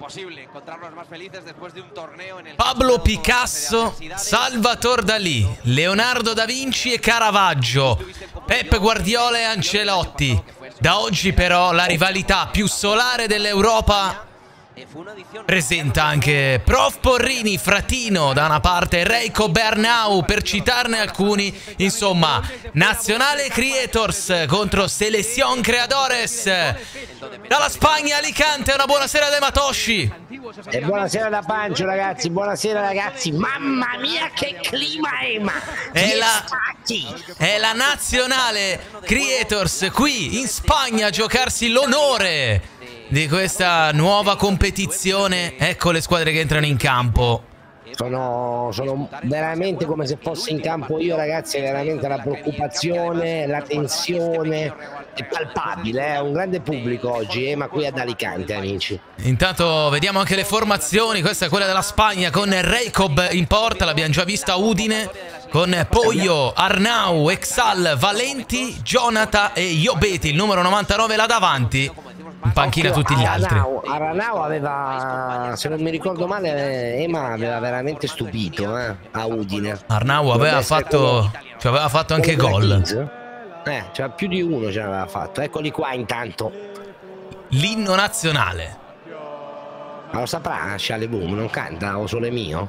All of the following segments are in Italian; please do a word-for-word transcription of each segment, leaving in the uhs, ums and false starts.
imposible encontrarnos más felices después de un torneo en el Pablo Picasso, Salvatore Dalì, Leonardo Da Vinci e Caravaggio, Pep Guardiola e Ancelotti. Da oggi però la rivalità più solare dell'Europa presenta anche Prof Porrini, Fratino da una parte, Raycob, Arnau, per citarne alcuni. Insomma, Nazionale Creators contro Selección Creadores. Dalla Spagna, Alicante, una buonasera da Matoshi. E buonasera da Pancio, ragazzi, buonasera ragazzi. Mamma mia che clima è, ma è la, è la Nazionale Creators qui in Spagna a giocarsi l'onore di questa nuova competizione. Ecco le squadre che entrano in campo. Sono, sono veramente come se fossi in campo io, ragazzi. È veramente la preoccupazione, la tensione è palpabile. È eh? un grande pubblico oggi, eh? ma qui ad Alicante, amici. Intanto vediamo anche le formazioni. Questa è quella della Spagna con Raycob in porta, l'abbiamo già vista a Udine, con Poio, Arnau, Exal, Valenti, Jonathan e Iobeti. Il numero novantanove là davanti. In panchina tutti gli altri. Aranau aveva, se non mi ricordo male, Ema aveva veramente stupito eh, a Udine. Arnau aveva fatto, ci aveva fatto anche gol. Eh, cioè più di uno ce l'aveva fatto. Eccoli qua intanto. L'inno nazionale. Ma lo saprà Schaleboom, non canta O Sole Mio?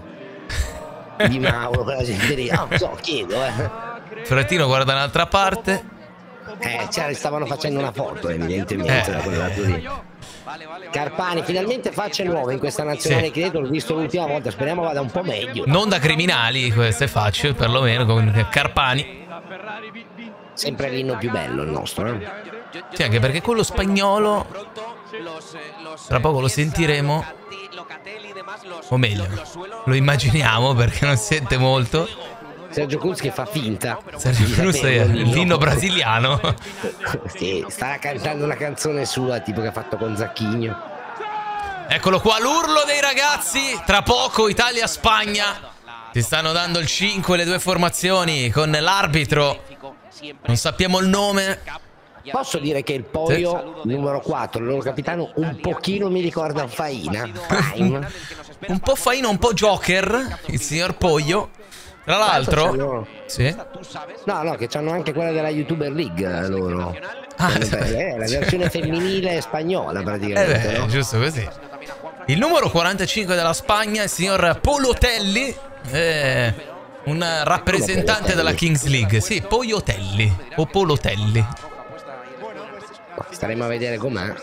Di Mauro, quella senteria. Non so, chiedo. Eh. Fratino guarda dall'altra parte. Eh, cioè, stavano facendo una foto evidentemente eh. da quella lì. Carpani, finalmente facce nuove in questa nazionale, sì. Credo, l'ho visto l'ultima volta, speriamo vada un po' meglio. Non da criminali queste facce, perlomeno con Carpani. Sempre l'inno più bello il nostro, no? Sì, anche perché quello spagnolo tra poco lo sentiremo, o meglio lo immaginiamo perché non sente molto. Sergio Cruz che fa finta. Sergio Cruz è l'inno brasiliano. Sì, stava cantando una canzone sua, tipo che ha fatto con Zacchigno. Eccolo qua, l'urlo dei ragazzi. Tra poco Italia-Spagna. Si stanno dando il cinque le due formazioni con l'arbitro. Non sappiamo il nome. Posso dire che il Poio, sì, numero quattro, il loro capitano, un pochino mi ricorda Faina. Un po' Faina, un po' Joker, il signor Poio. Tra l'altro, sì. no, no, che hanno anche quella della YouTuber League loro. Ah, eh, la versione femminile spagnola praticamente. Eh beh, no? Giusto così. Il numero quarantacinque della Spagna, il signor Polotelli, eh, un rappresentante della Kings League. Sì, Poiotelli o Polotelli. Staremo a vedere com'è.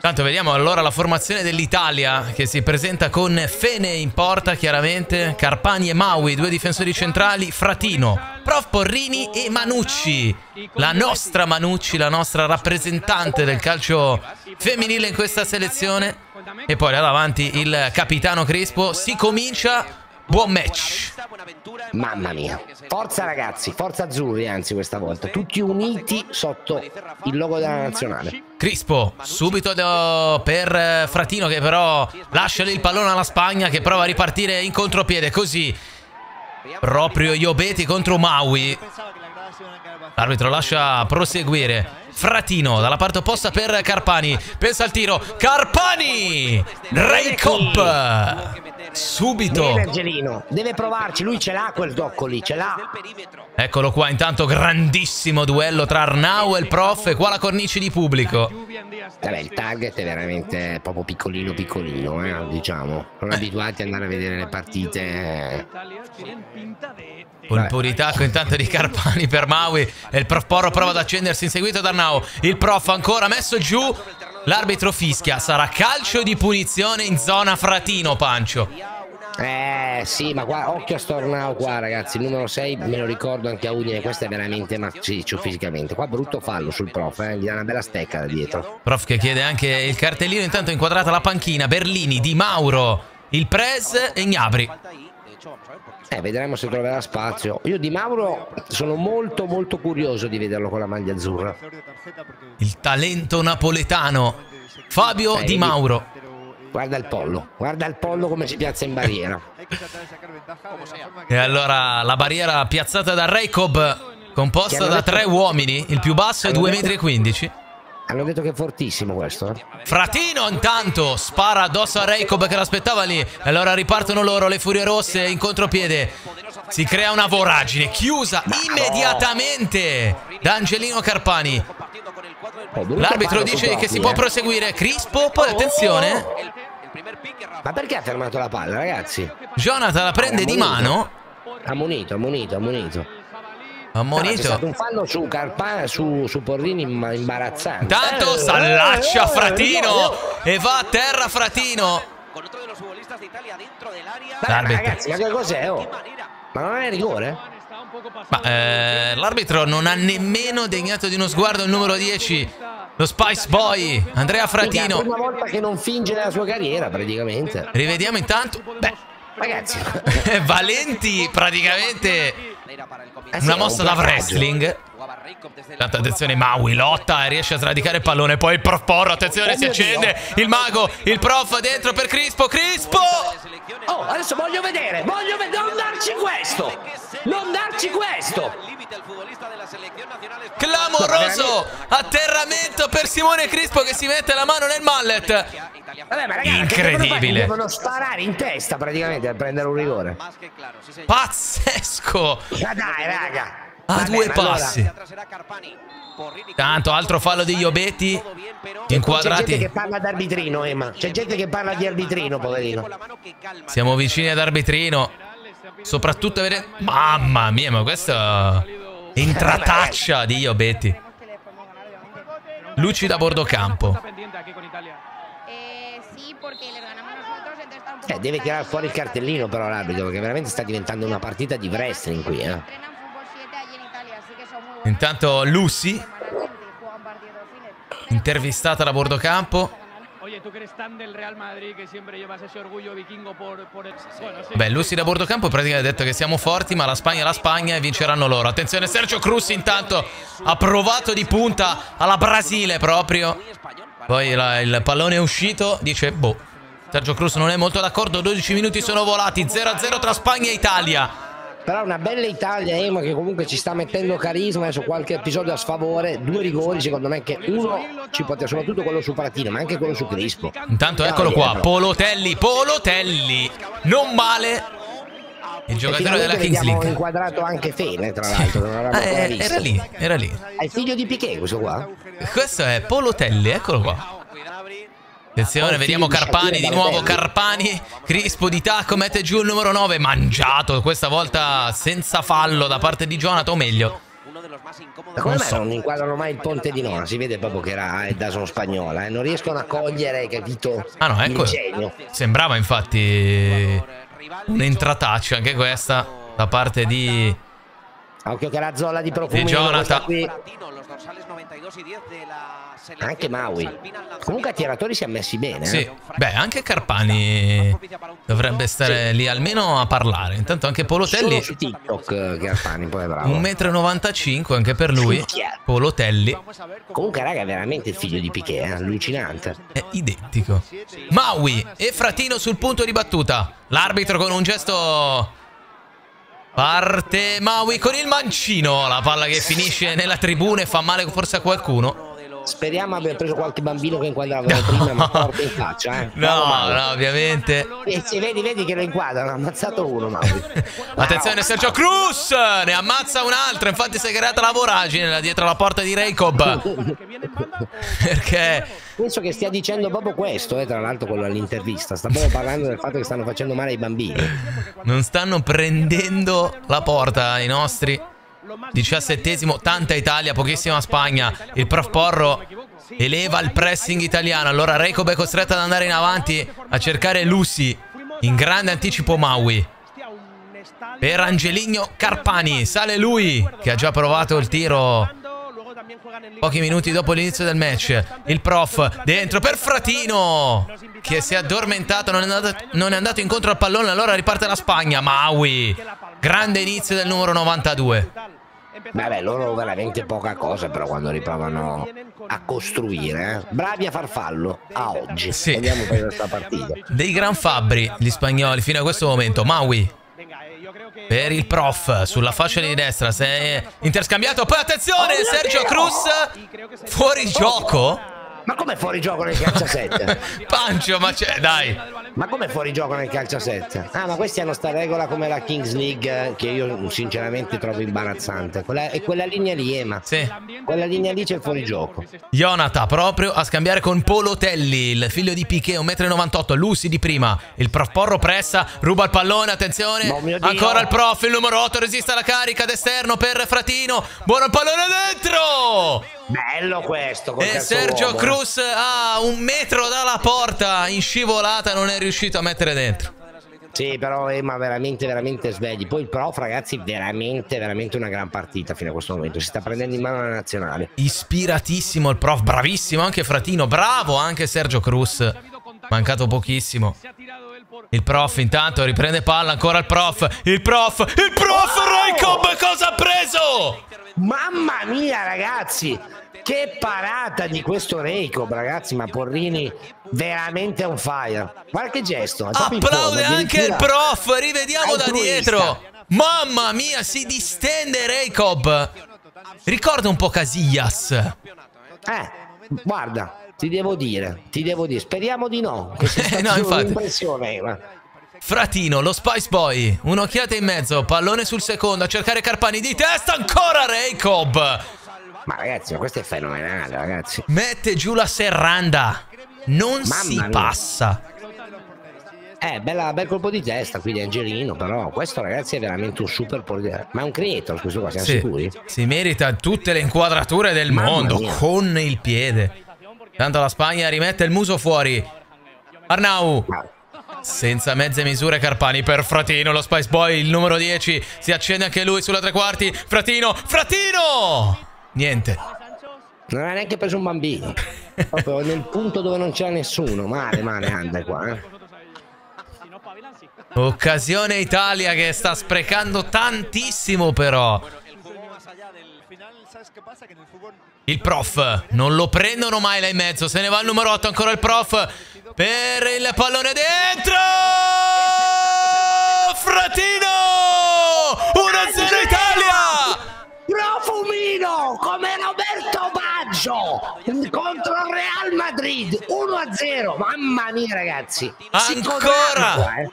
Tanto vediamo allora la formazione dell'Italia, che si presenta con Fene in porta chiaramente, Carpani e Maui, due difensori centrali, Fratino, Prof Porrini e Manucci. La nostra Manucci, la nostra rappresentante del calcio femminile in questa selezione. E poi là davanti il capitano Crispo. Si comincia. Buon match. Mamma mia. Forza ragazzi, forza azzurri anzi questa volta. Tutti uniti sotto il logo della nazionale. Crispo subito per Fratino che però lascia lì il pallone alla Spagna che prova a ripartire in contropiede. Così proprio Iobeti contro Maui. L'arbitro lascia proseguire. Fratino dalla parte opposta per Carpani. Pensa al tiro. Carpani! Raycob! Subito Angelino deve provarci, lui ce l'ha quel tocco lì, ce l'ha. Eccolo qua intanto, grandissimo duello tra Arnau e il prof, e qua la cornice di pubblico. Vabbè, il target è veramente proprio piccolino piccolino, eh, diciamo. Sono eh. abituati ad andare a vedere le partite. Colpo di tacco intanto di Carpani per Maui e il prof Porro prova ad accendersi, inseguito da Arnau. Il prof ancora messo giù. L'arbitro fischia, sarà calcio di punizione in zona Fratino, Pancio. Eh sì, ma qua occhio a Stornau qua ragazzi, il numero sei me lo ricordo anche a Udine, questo è veramente massiccio fisicamente. Qua brutto fallo sul prof, eh, gli dà una bella stecca da dietro. Prof che chiede anche il cartellino, intanto è inquadrata la panchina, Berlini, Di Mauro, il Pres e Gnabri. Eh, vedremo se troverà spazio. Io Di Mauro sono molto molto curioso di vederlo con la maglia azzurra. Il talento napoletano Fabio eh, Di Mauro. Guarda il pollo, guarda il pollo come si piazza in barriera. E allora la barriera piazzata da Raycob, composta da tre uomini, il più basso è due virgola quindici metri. Hanno detto che è fortissimo questo. eh? Fratino intanto spara addosso a Raycob che l'aspettava lì. Allora ripartono loro, le Furie Rosse in contropiede. Si crea una voragine chiusa immediatamente da Angelino Carpani. L'arbitro dice che si può proseguire. Crispo, poi attenzione. Ma perché ha fermato la palla, ragazzi? Jonathan la prende di mano. Ha munito, ha munito, ha munito. No, c'è stato un fallo su Carpana, su, su Porrini imbarazzante. Intanto eh, s'allaccia eh, Fratino eh, eh, e va a terra Fratino. Ragazzi, ma che cos'è? Oh? Ma non è rigore? Ma eh, l'arbitro non ha nemmeno degnato di uno sguardo il numero dieci, lo Spice Boy, Andrea Fratino. È la prima volta che non finge nella sua carriera praticamente. Rivediamo intanto. Beh, ragazzi, Valenti praticamente... Una mossa da wrestling. Tanta attenzione, Maui lotta e riesce a sradicare il pallone. Poi il prof Porro, attenzione, si accende il mago, il prof dentro per Crispo. Crispo! Oh, adesso voglio vedere, voglio vedere, non darci questo, non darci questo. Clamoroso atterramento per Simone Crispo che si mette la mano nel mallet. Vabbè, ma ragazzi, incredibile. Devono sparare in testa praticamente per prendere un rigore. Pazzesco. Ma dai, raga. A Vabbè, due passi. Allora. Tanto altro fallo di Iobeti. Inquadrati. C'è gente che parla d'arbitrino, Emma. C'è gente che parla di arbitrino, poverino. Siamo vicini ad arbitrino. Soprattutto a vedere... Mamma mia, ma questa intrataccia di Iobeti. Luci da bordo campo. Eh, deve tirare fuori il cartellino però l'arbitro, perché veramente sta diventando una partita di wrestling qui, eh. Intanto Lucy, intervistata da bordo campo. Beh, Lucy da bordo campo praticamente ha detto che siamo forti, ma la Spagna è la Spagna e vinceranno loro. Attenzione, Sergio Cruz intanto ha provato di punta alla Brasile proprio. Poi la, il pallone è uscito, dice boh. Sergio Cruz non è molto d'accordo, dodici minuti sono volati, zero a zero tra Spagna e Italia. Però una bella Italia, Emo, che comunque ci sta mettendo carisma, adesso qualche episodio a sfavore, due rigori secondo me che uno ci poteva, soprattutto quello su Fratino ma anche quello su Crispo. Intanto eccolo qua, Polotelli, Polotelli, non male. Il giocatore della Kings League. Ha inquadrato anche Fene, tra l'altro. Sì. Ah, era lì, era lì. È il figlio di Piqué questo qua? Questo è Polotelli, eccolo qua. Attenzione, vediamo Carpani di nuovo, Carpani, Crispo di tacco, mette giù il numero nove, mangiato, questa volta senza fallo da parte di Jonathan, o meglio. Ma come mai non inquadrano mai il Ponte di Nona? Si vede proprio che era da son spagnola, eh? Non riescono a cogliere, capito? Ah no, ecco, sembrava infatti un'entrataccia anche questa da parte di... Occhio che la zolla di profumi di Jonathan. Anche Maui. Comunque i tiratori si è messi bene. Sì. Eh? Beh, anche Carpani dovrebbe stare sì. lì almeno a parlare. Intanto anche Polotelli. Su TikTok Carpani, poi è bravo. un metro e novantacinque anche per lui. Sì, Polotelli. Comunque raga, è veramente il figlio di Piqué, eh? Allucinante. È identico. Maui e Fratino sul punto di battuta. L'arbitro con un gesto... Parte Maui con il mancino, la palla che finisce nella tribuna e fa male forse a qualcuno. Speriamo abbia preso qualche bambino che inquadrava no. prima, ma forte in faccia. Eh. No, Maui. no, ovviamente. E se vedi, vedi che lo inquadrano, ha ammazzato uno Maui. Attenzione wow. Sergio Cruz, ne ammazza un altro, infatti si è creata la voragine dietro la porta di Raycob. Perché... Penso che stia dicendo proprio questo, eh, tra l'altro quello all'intervista. Sta proprio parlando del fatto che stanno facendo male ai bambini. Non stanno prendendo la porta i nostri. Diciassettesimo, tanta Italia, pochissima Spagna. Il prof Porro eleva il pressing italiano. Allora Raycob è costretta ad andare in avanti a cercare Lucy. In grande anticipo Maui. Per Angelino Carpani. Sale lui che ha già provato il tiro... Pochi minuti dopo l'inizio del match. Il prof dentro per Fratino, che si è addormentato, non è andato, non è andato incontro al pallone. Allora riparte la Spagna. Maui, grande inizio del numero novantadue. Vabbè, loro veramente poca cosa però quando riprovano a costruire, eh. Bravi a far fallo a oggi. Sì. Andiamo per questa partita. Dei gran fabbri gli spagnoli fino a questo momento. Maui per il prof sulla fascia di destra. Si è interscambiato, poi attenzione, Sergio Cruz fuori gioco. Ma com'è fuori gioco nel calcio a sette? Pancio, ma c'è, dai. Ma com'è fuori gioco nel calcio a sette? Ah, ma questi hanno sta regola come la Kings League, che io sinceramente trovo imbarazzante. Quella, e quella linea lì, Ema. Sì. Quella linea lì c'è il fuori gioco. Jonathan proprio a scambiare con Polotelli, il figlio di Piqué, un metro e novantotto. Lucy di prima. Il prof Porro pressa, ruba il pallone, attenzione. Ancora il prof, il numero otto, resiste alla carica d'esterno per Fratino. Buono il pallone dentro! Bello questo. E Sergio Cruz a un metro dalla porta, in scivolata, non è riuscito a mettere dentro. Sì, però Emma veramente, veramente svegli. Poi il prof, ragazzi, veramente, veramente una gran partita fino a questo momento. Si sta prendendo in mano la nazionale. Ispiratissimo il prof, bravissimo anche Fratino, bravo anche Sergio Cruz. Mancato pochissimo. Il prof intanto riprende palla, ancora il prof. Il prof, il prof oh! Raycob cosa ha preso? Mamma mia ragazzi, che parata di questo Raycob, ragazzi, ma Porrini veramente on fire. Guarda che gesto. Applaude anche il prof, rivediamo da dietro. Mamma mia, si distende Raycob. Ricorda un po' Casillas. Eh, guarda, ti devo dire, ti devo dire, speriamo di no. No, infatti. Fratino, lo Spice Boy, un'occhiata in mezzo, pallone sul secondo, a cercare Carpani di testa, ancora Raycob. Ma ragazzi, ma questo è fenomenale, ragazzi. Mette giù la serranda, non Mamma si mia. Passa. Eh, bella, bel colpo di testa qui di Angelino, però questo ragazzi è veramente un super portiere. Ma è un creator questo qua, siamo sì. sicuri? Si merita tutte le inquadrature del Mamma mondo, mia. Con il piede. Tanto la Spagna rimette il muso fuori. Arnau. Ma... senza mezze misure Carpani per Fratino, lo Spice Boy, il numero dieci, si accende anche lui sulla tre quarti, Fratino, Fratino! Niente. Non ha neanche preso un bambino, proprio nel punto dove non c'era nessuno, male, male, anda qua. Eh. Occasione Italia che sta sprecando tantissimo però. Il prof, non lo prendono mai là in mezzo, se ne va il numero otto, ancora il prof per il pallone dentro. Fratino uno a zero Italia. Profumino come Roberto Baggio contro il Real Madrid uno a zero. Mamma mia ragazzi, ancora eh.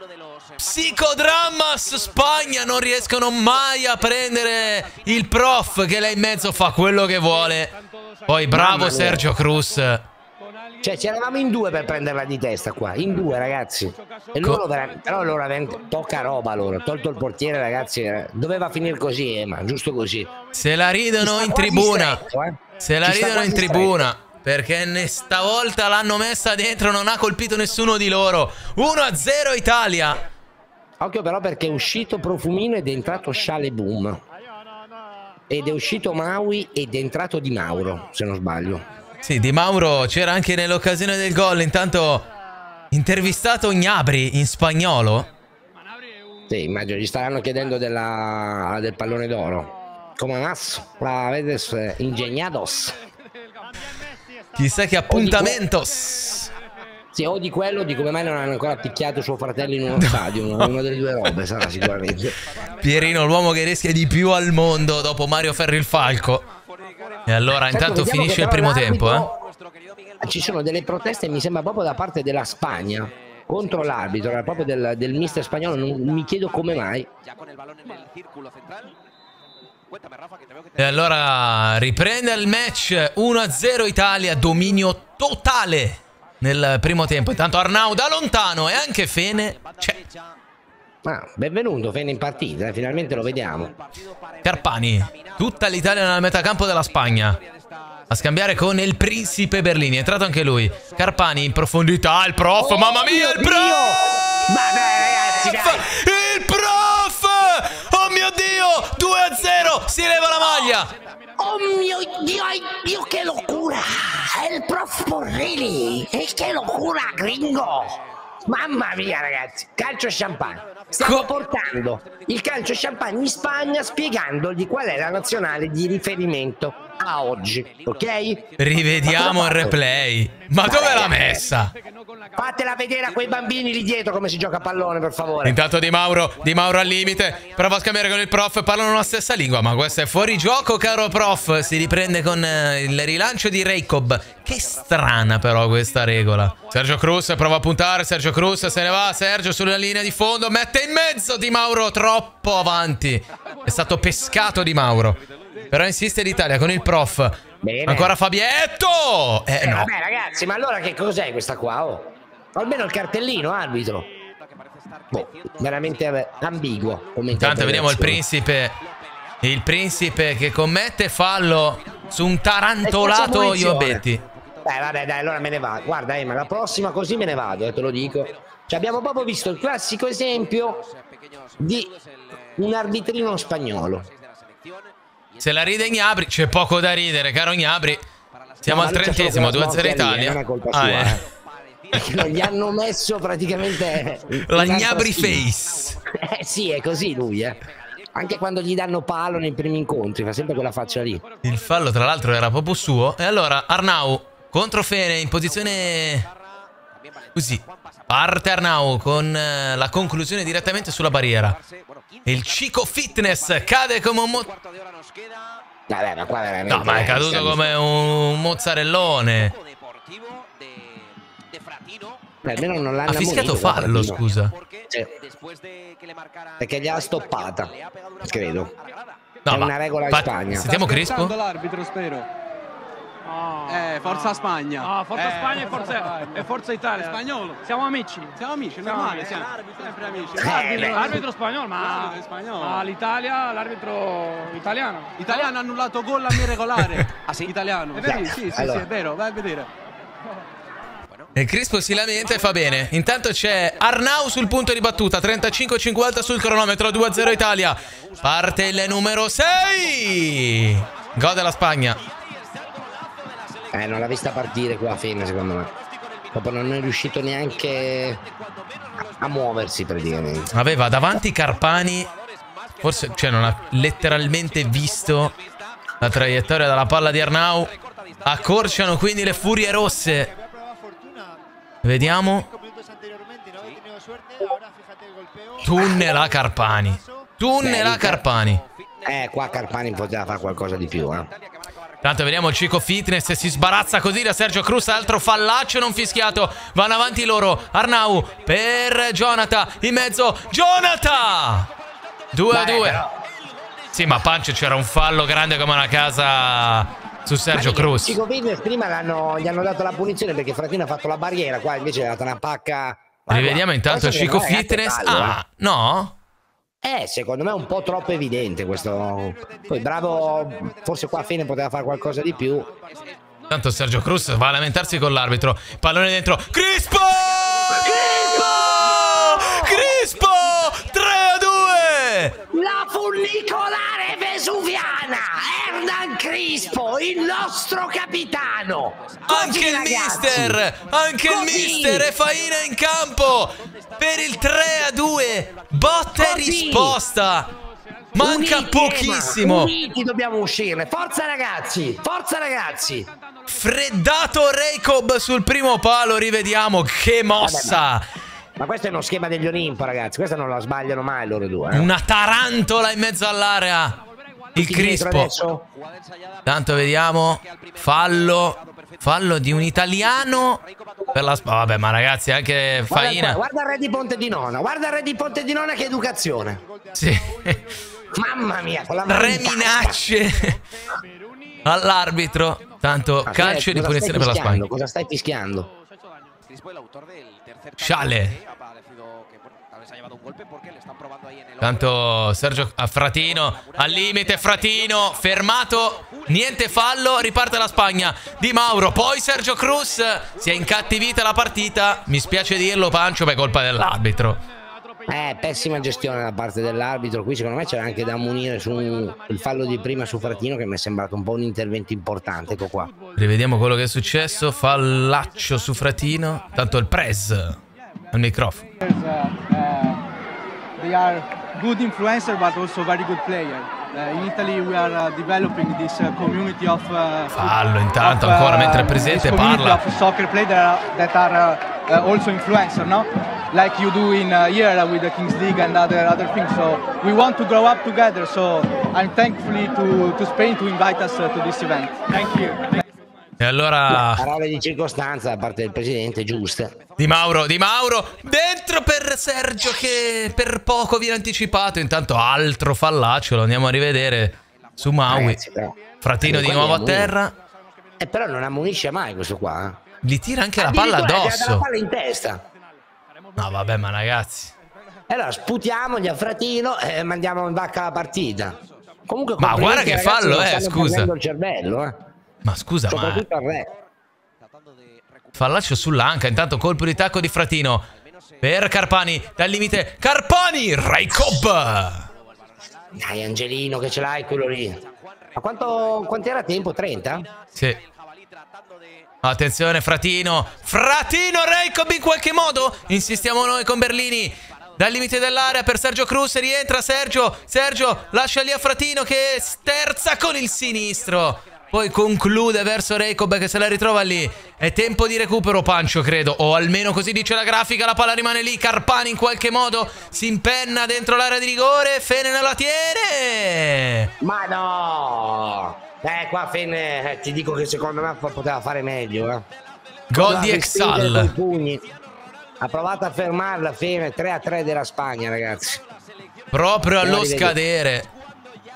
psicodrammas Spagna, non riescono mai a prendere il prof che là in mezzo fa quello che vuole. Poi bravo Sergio Cruz. Cioè c'eravamo in due per prenderla di testa qua, in due ragazzi. E loro veramente, però loro veramente poca roba loro, tolto il portiere ragazzi, doveva finire così, eh, ma giusto così. Se la ridono in tribuna, stretto, eh. se la ridono in tribuna. Stretto. Perché stavolta l'hanno messa dentro, non ha colpito nessuno di loro. uno a zero Italia. Occhio però perché è uscito Profumino ed è entrato Schaleboom. Ed è uscito Maui ed è entrato Di Mauro, se non sbaglio. Sì, Di Mauro c'era anche nell'occasione del gol. Intanto intervistato Gnabri in spagnolo. Sì, immagino gli staranno chiedendo della, del pallone d'oro. Come más la avete ingegnados. Chissà che appuntamentos. Sì, o di quello, di come mai non hanno ancora picchiato suo fratello in uno no. stadio. Una, una delle due robe sarà sicuramente. Pierino, l'uomo che rischia di più al mondo dopo Mario Ferri il Falco. E allora certo, intanto finisce il primo tempo eh. Ci sono delle proteste, mi sembra, proprio da parte della Spagna contro l'arbitro, proprio del, del mister spagnolo. Non mi chiedo come mai. E allora riprende il match, uno a zero Italia, dominio totale nel primo tempo. Intanto Arnau da lontano e anche Fene c'è. Ah, benvenuto Fene in partita, eh, finalmente lo vediamo. Carpani, tutta l'Italia nel metacampo della Spagna, a scambiare con il principe Berlini, è entrato anche lui. Carpani in profondità, il prof, oh, mamma mia, il prof! Ma dai, ragazzi, dai. Il prof! Oh mio Dio, due a zero, si leva la maglia! Oh mio Dio, Dio, che locura! È il prof Porrini! E che locura, gringo! Mamma mia, ragazzi! Calcio e champagne! Stiamo Co portando il calcio e champagne in Spagna, spiegandogli qual è la nazionale di riferimento a oggi, ok? Rivediamo il replay. Ma dove l'ha messa? Fatela vedere a quei bambini lì dietro come si gioca a pallone, per favore. Intanto Di Mauro, Di Mauro al limite, prova a scambiare con il prof, parlano la stessa lingua, ma questo è fuori gioco, caro prof. Si riprende con il rilancio di Raycob. Che strana però questa regola. Sergio Cruz prova a puntare, Sergio Cruz se ne va, Sergio sulla linea di fondo, mette in mezzo Di Mauro, troppo avanti. È stato pescato Di Mauro. Però insiste l'Italia con il prof. Bene. Ancora Fabietto! Eh, eh no. Vabbè ragazzi, ma allora che cos'è questa qua? Oh? Almeno il cartellino, arbitro. Boh, veramente ambiguo. Intanto vediamo il principe. Il principe che commette fallo su un tarantolato Iobeti. Beh vabbè dai, allora me ne vado. Guarda Emma, la prossima così me ne vado, eh, te lo dico. Cioè, abbiamo proprio visto il classico esempio di un arbitrino spagnolo. Se la ride Gnabri, c'è poco da ridere, caro Gnabri. Siamo no, al trentesimo, due a zero Italia. Non è colpa sua, ah, eh. Non gli hanno messo praticamente la Gnabri face. Eh sì, è così lui, eh. Anche quando gli danno palo nei primi incontri, fa sempre quella faccia lì. Il fallo, tra l'altro, era proprio suo. E allora Arnau contro Fene in posizione così. Parte Arnau con la conclusione direttamente sulla barriera. E il Chico Fitness cade come un mo... Vabbè, ma qua veramente... No, ma è caduto come un mozzarellone. Almeno non l'hanno ha fischiato fallo, scusa. Sì. Perché gliel'ha stoppata, credo. No, è una regola in Spagna. Sentiamo Crispo. L'arbitro, spero. Oh, eh, forza Spagna. No, forza eh, Spagna e forza, forza, forza Italia. Spagnolo. Siamo amici. Siamo amici, normale. Siamo, sempre amici. Eh, l'arbitro spagnolo, ma ah, l'Italia, l'arbitro italiano. Italiano ha annullato gol a mio regolare. Ah sì? Italiano. È vero, sì, sì, allora. Sì, è vero, vai a vedere. E Crispo si lamenta e fa bene. Intanto c'è Arnau sul punto di battuta, trentacinque cinquanta sul cronometro, due a zero Italia. Parte il numero sei. Gode la Spagna. Eh, non l'ha vista partire quella Fene, secondo me. Dopo non è riuscito neanche a muoversi praticamente. Aveva davanti Carpani, forse, cioè non ha letteralmente visto la traiettoria dalla palla di Arnau. Accorciano quindi le Furie Rosse. Vediamo. Tunnela Carpani. Tunnela Carpani. Eh, qua Carpani poteva fare qualcosa di più, eh. Tanto vediamo il Chico Fitness, si sbarazza così da Sergio Cruz, altro fallaccio non fischiato. Vanno avanti loro, Arnau per Jonathan, in mezzo Jonathan! due a due. Sì, ma Pancio, c'era un fallo grande come una casa su Sergio Cruz. Chico Fitness prima hanno, gli hanno dato la punizione perché Fratino ha fatto la barriera, qua invece è data una pacca. Rivediamo intanto Chico Fitness. Fallo, ah, eh. no? Eh, secondo me è un po' troppo evidente questo. Poi bravo, forse qua a fine poteva fare qualcosa di più. Tanto Sergio Cruz va a lamentarsi con l'arbitro. Pallone dentro. Crispo! Crispo! Crispo! tre a due! La funicolare vesuviana! Hernan Crispo, il nostro capitano! Anche il mister! Anche il mister! E Faina in campo! Per il tre a due, botta e risposta. Manca uniti, pochissimo. Uniti dobbiamo uscire. Forza ragazzi, forza ragazzi. Freddato Raycob sul primo palo, rivediamo che mossa. Vabbè, ma, ma questo è uno schema degli Olimpo ragazzi, questa non la sbagliano mai loro due. Eh? Una tarantola in mezzo all'area. Il Crispo. Tanto vediamo. Fallo. Fallo di un italiano per la spada. Vabbè, ma ragazzi, anche Faina. Guarda il re di Ponte di Nona. Guarda il re di Ponte di Nona, che educazione. Sì. Mamma mia, con la mano. Tre minacce all'arbitro. Tanto calcio di punizione per la Spagna. Cosa stai fischiando? Sciale. Tanto Sergio a Fratino, al limite Fratino, fermato, niente fallo, riparte la Spagna. Di Mauro, poi Sergio Cruz, si è incattivita la partita. Mi spiace dirlo Pancio, ma è colpa dell'arbitro. Eh, pessima gestione da parte dell'arbitro. Qui secondo me c'era anche da ammonire sul fallo di prima su Fratino, che mi è sembrato un po' un intervento importante. Ecco qua. Rivediamo quello che è successo, fallaccio su Fratino. Tanto il press al microfono. They are good influencers, but also very good players. in Italy we are developing this community of uh, fallo intanto of, ancora uh, mentre il presidente parla of soccer player that are uh, also influencer, no? Like you do in uh, here with the Kings League and other other things. So we want to grow up together. So I'm thankfully to, to Spain to invite us to this event. Thank you. E allora parole di circostanza da parte del presidente, giuste. Di Mauro, Di Mauro, dentro per Sergio che per poco viene anticipato. Intanto altro fallaccio, lo andiamo a rivedere su Maui. Ragazzi, Fratino di nuovo a terra. Eh, però non ammonisce mai questo qua. Eh. Gli tira anche la palla addosso. La palla in testa. No vabbè, ma ragazzi. Allora sputiamogli a Fratino e mandiamo in vacca la partita. Comunque, ma guarda che ragazzi, fallo, eh, scusa. Il cervello, eh. Ma scusa, ma... Fallaccio sull'anca, intanto colpo di tacco di Fratino per Carpani, dal limite Carpani, Raycob! Dai Angelino che ce l'hai quello lì. Ma quanto, quanto era tempo? trenta? Sì. Attenzione Fratino, Fratino, Raycob in qualche modo, insistiamo noi con Berlini. Dal limite dell'area per Sergio Cruz, rientra Sergio, Sergio lascia lì a Fratino che sterza con il sinistro. Poi conclude verso Raycob che se la ritrova lì. È tempo di recupero Pancio, credo. O almeno così dice la grafica. La palla rimane lì. Carpani in qualche modo si impenna dentro l'area di rigore. Fene non la tiene. Ma no. Eh, qua Fene eh, ti dico che secondo me poteva fare meglio. Eh. Gol di Exal. Ha provato a fermarla Fene. tre a tre della Spagna, ragazzi. Proprio allo scadere.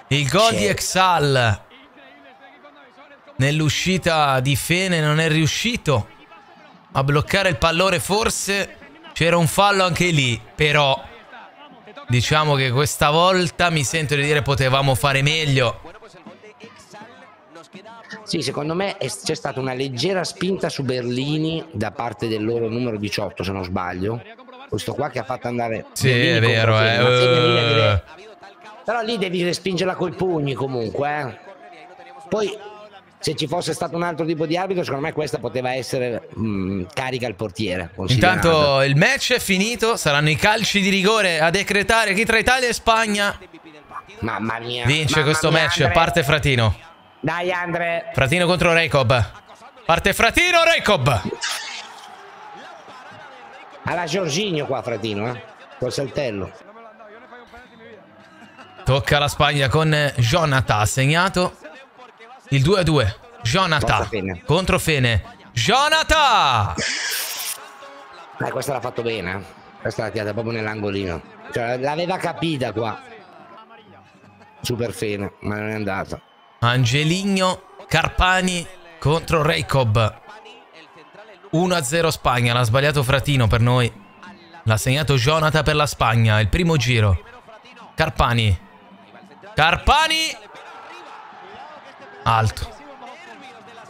Il gol di Exal. Nell'uscita di Fene non è riuscito a bloccare il pallone, forse c'era un fallo anche lì, però diciamo che questa volta mi sento di dire potevamo fare meglio. Sì, secondo me c'è stata una leggera spinta su Berlini da parte del loro numero diciotto, se non sbaglio. Questo qua che ha fatto andare... Sì, Berlini è vero, eh. Però lì devi respingerla coi pugni comunque. Eh. Poi... Se ci fosse stato un altro tipo di arbitro, secondo me questa poteva essere mh, carica al portiere. Intanto il match è finito, saranno i calci di rigore a decretare chi tra Italia e Spagna Mamma mia. vince Mamma questo mia, match. Andre. Parte Fratino. Dai Andre. Fratino contro Raycob. Parte Fratino, Raycob. Alla Jorginho qua Fratino, eh? Col saltello. Tocca alla Spagna con Jonathan, ha segnato. Il due a due, Jonathan Fene. contro Fene, Jonathan! Dai, questa l'ha fatto bene, questa l'ha tirata proprio nell'angolino, cioè, l'aveva capita qua, super Fene, ma non è andata. Angelino, Carpani contro Raycob, uno a zero Spagna, l'ha sbagliato Fratino per noi, l'ha segnato Jonathan per la Spagna, il primo giro, Carpani, Carpani! Alto.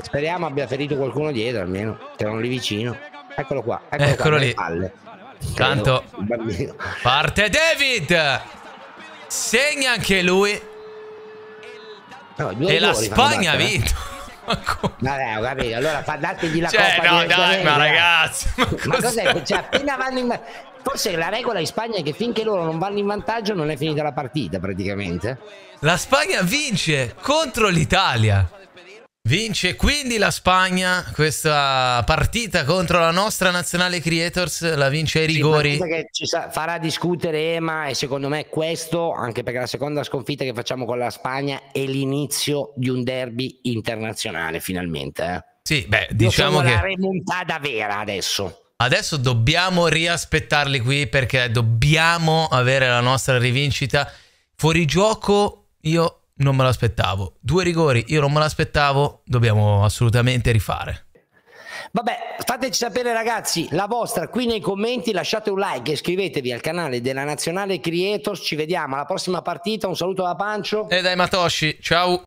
Speriamo abbia ferito qualcuno dietro almeno, che erano lì vicino. Eccolo qua, eccolo, eccolo qua, lì. Palle. Tanto parte David. Segna anche lui. No, e gol, la Spagna ha vinto. Vabbè, vabbè, allora fa dategli la cioè, coppa. No, dai, ma ragazzi, ma, ma cos'è? Cioè, appena vanno in... Forse la regola in Spagna è che finché loro non vanno in vantaggio non è finita la partita praticamente. La Spagna vince contro l'Italia. Vince quindi la Spagna questa partita contro la nostra nazionale Creators, la vince ai rigori. Sì, che ci farà discutere Ema, e secondo me questo, anche perché la seconda sconfitta che facciamo con la Spagna è l'inizio di un derby internazionale finalmente. Eh. Sì, beh, diciamo che... la remontata vera adesso. Adesso dobbiamo riaspettarli qui perché dobbiamo avere la nostra rivincita. Fuorigioco io non me l'aspettavo. Due rigori io non me l'aspettavo. Dobbiamo assolutamente rifare. Vabbè, fateci sapere ragazzi la vostra qui nei commenti. Lasciate un like e iscrivetevi al canale della Nazionale Creators. Ci vediamo alla prossima partita. Un saluto da Pancio. E dai Matoshi. Ciao.